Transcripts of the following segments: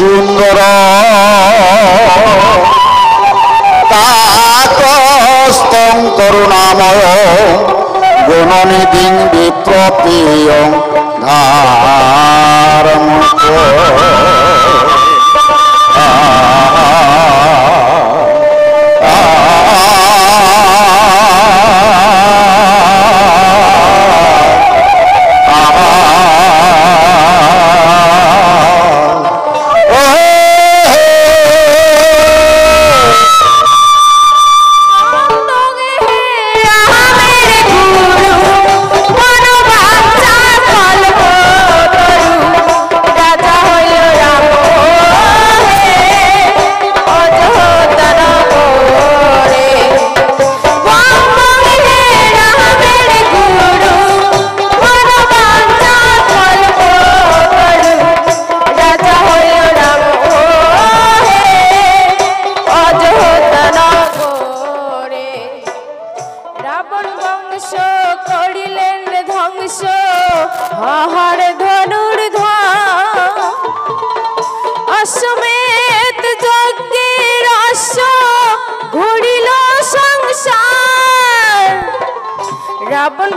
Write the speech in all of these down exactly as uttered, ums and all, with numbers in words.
सुंदर ताकस्तम करुणामय गुणनिधि विप्रप्रिय रावण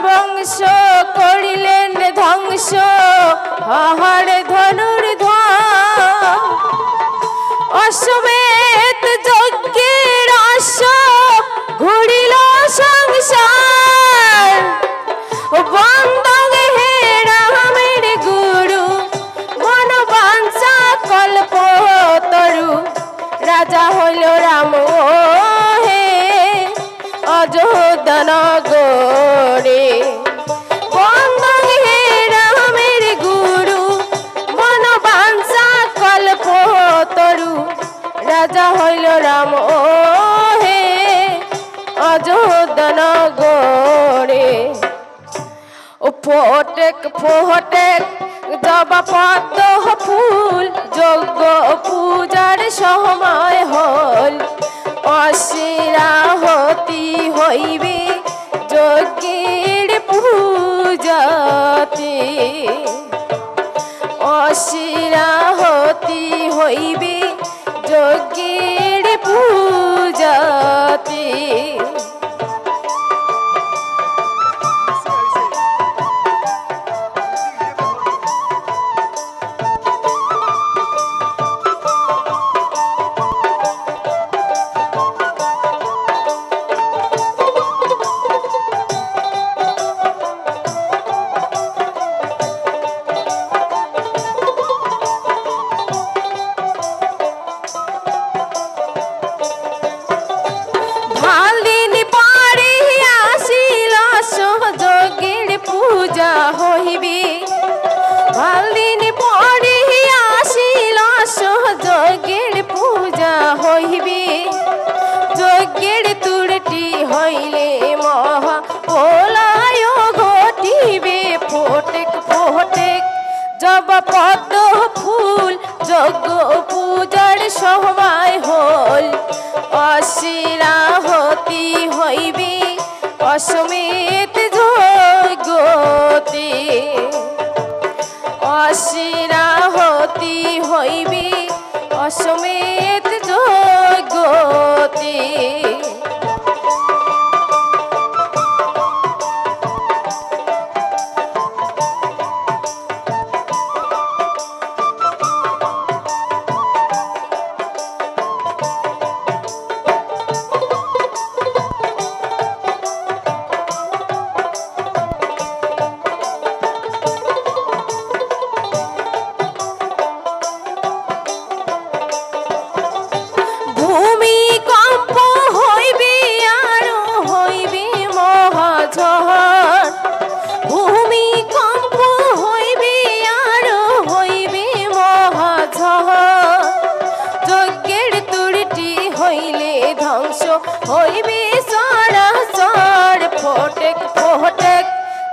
वंश करिलेन ध्वंस हर धनुर्धर अश्वमेध यज्ञेर रस घुरिल संसार बंदगे हे रामेर गुरु मन वांछा कल्प तरु राजा हइल राम हे अयोध्या नगरे राजा हइल राम ओ हे अयोध्या नगरे फटेक फटेक जबा पतह फूल यज्ञ पूजार समय हल अशिराहती हईबे यज्ञेर पूजाते अशिराहती हईबे यज्ञेर पूजाते फूल यज्ञ पूजार समय हल अशिराहती हईबे अश्वमेध यज्ञते अशिराहती हईबे अश्वमेध यज्ञते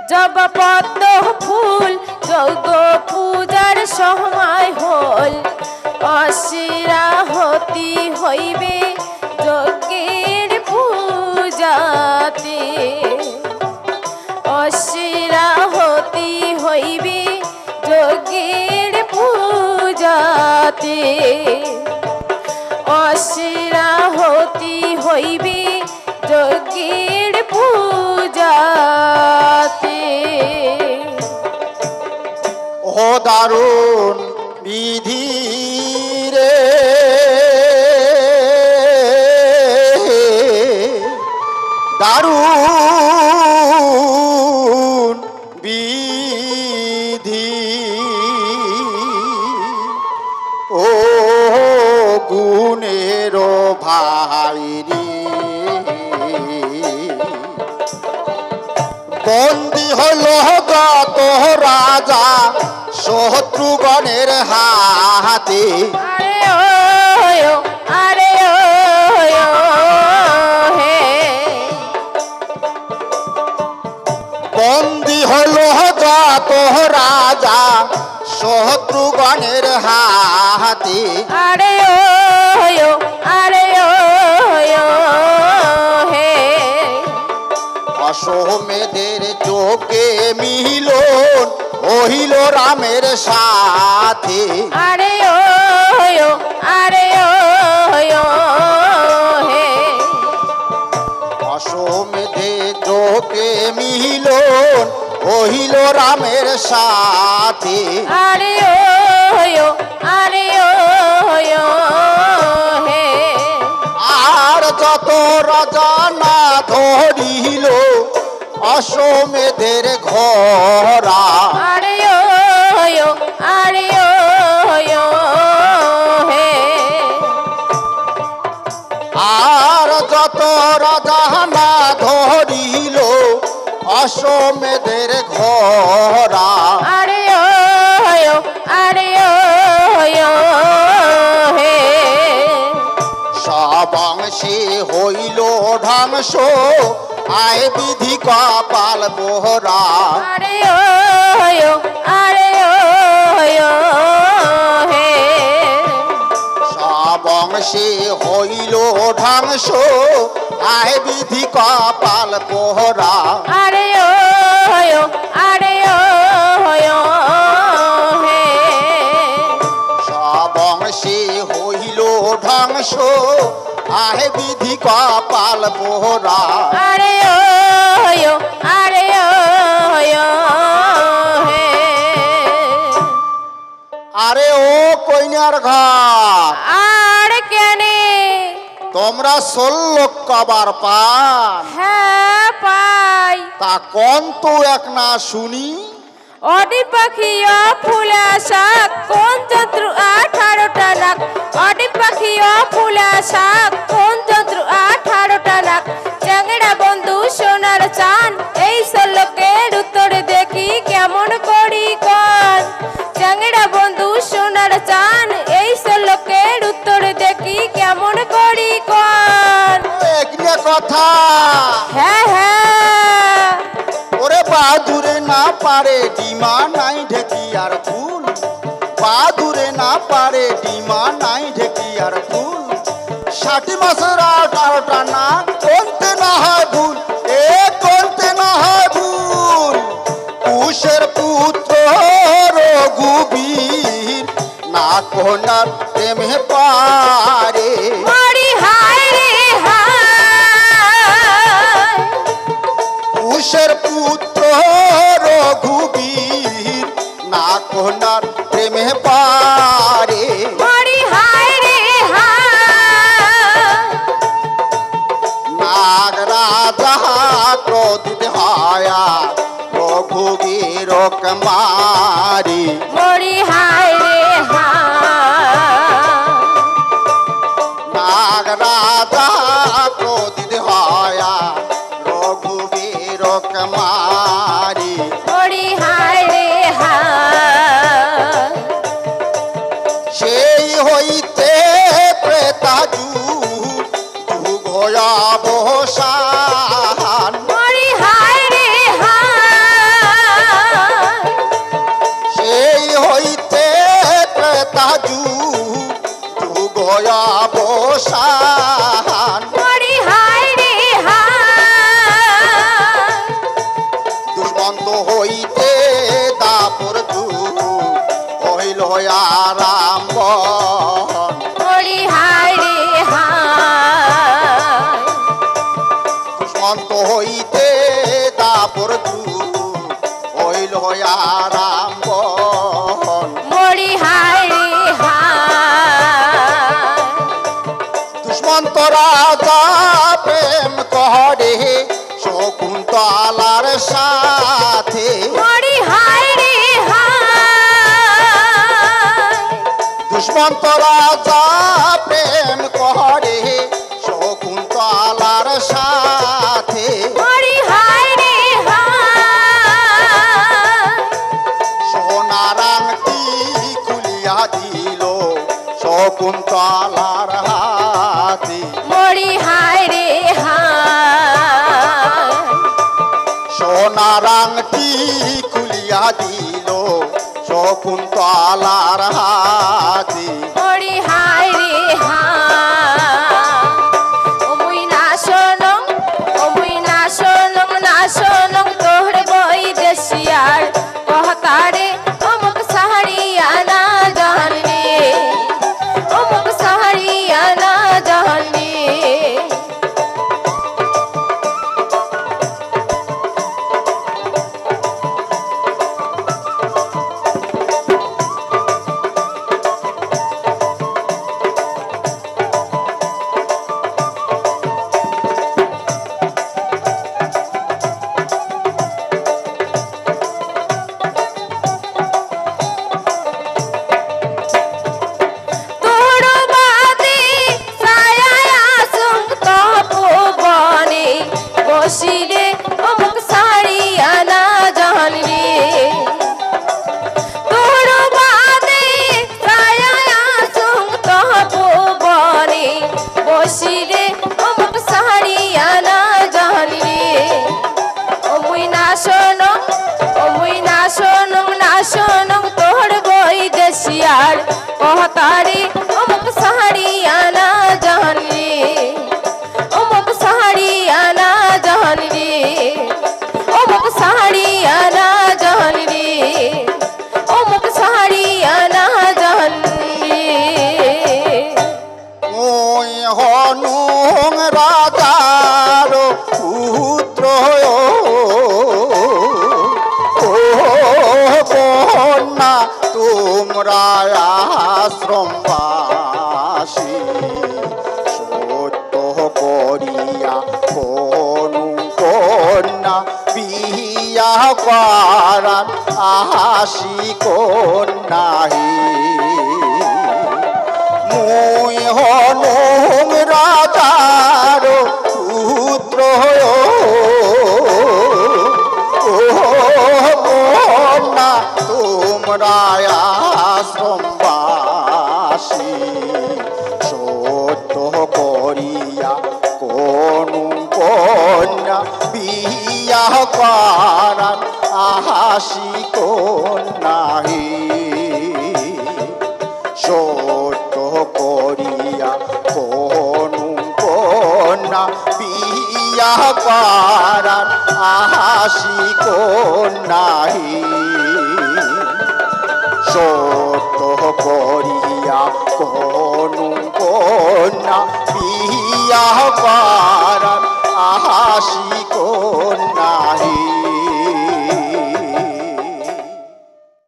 जब पद फूल यज्ञ पूजार समय हल अशिराहती हईबे यज्ञेर पूजाते अशिराहती हईबे यज्ञेर पूजा जाते अशिरा होती हईबे जगीर पूजाते। ओ दारुण विधि रे दारुण विधि ओ गुनेरो भाई बंदी हलो गत राजा शत्रुगणेर हाथे। अरे ओ अरे बंदी हलो गत राजा शत्रुगणेर हाथे। अरे ओ अरे अश्वमेधेर चोखे मिलन ओहिल रामेर साथे। अरे ओ यो अरे ओ यो हे अश्वमेधे चोखे मिलन ओहिल रामेर साथे। अरे ओ यो अरे ओ यो हे आर जत राजा ना धरिल अश्वमेधेर घोड़ा। अरे ओ यो अरे ओ यो हे आर जत राजा ना धरिल अश्वमेधेर घोड़ा। अरे ओ यो अरे ओ यो हे साबांशे हईल ध्वंस आए विधि कपाल बोहरा। अरे ओ यो अरे ओ यो हे सबंशे हईल ध्वंस आए विधि कपाल बोहरा। अरे ओ यो अरे ओ यो हे सबंशे हईल ध्वंस आहे विधि कपाल बोहरा। अरे ओ यो अरे ओ यो हे अरे ओ कोइनार घर आर केने तोमरा सोल्लो कबार पान हाँ पाई ता कौन तो एक ना सुनी अडी पाखिया फुला शाक कौन जंतु अठारो टनक। अडी पाखिया फुला शाक कौन जंतु अठारो टनक चंगड़ा बंधु सोनार चान এই শ্লোকের উত্তর দেখি কেমন করি কোন। चंगड़ा बंधु सोनार चान এই শ্লোকের উত্তর দেখি কেমন করি কোন। একনা কথা হ্যাঁ হ্যাঁ ওরে বাহাদুর ना पारे डीमा नाई ढेकियार फूल बादुरे ना पारे डीमा नाई ढेकियार फूल षाटी मासरा डालटा ना कोनते ना है भूल ए कोनते ना है भूल। कुशेर पुत्र रघुबीर ना कोनार प्रेम पारे मारी हाय रे हाय। कुशेर पुत्र रघुबीर ना कोनार प्रेम पारे मारी हाय रे हाय। नागराजा क्रोधित हाया रघुबीर कमारी मारी हाय रे हाय। नागराजा क्रोधित हाया रघुबीर कमारी दुष्मंत हईते दापर तू आइल होया राम दुष्मंत होते दापुर आइल होया राम दुष्मंत राजा प्रेम कहरे शकुंतलार साथे दुष्मंत राजा प्रेम कहरे शकुंतलार साथे सोनाराम की कुलिया दिल शकुंतलार हाथी सोनारांगटी कुलिया दिलो शकुंतलार हाथी आशी को नाही मुई हनुम राजार पुत्र ना तुमरा आश्रमवासी सत्य करिया कोनु कन्या बिया कारण आहासी को नहीं सत्य करिया कोनु कन्या बिया कारण आहासी को नहीं।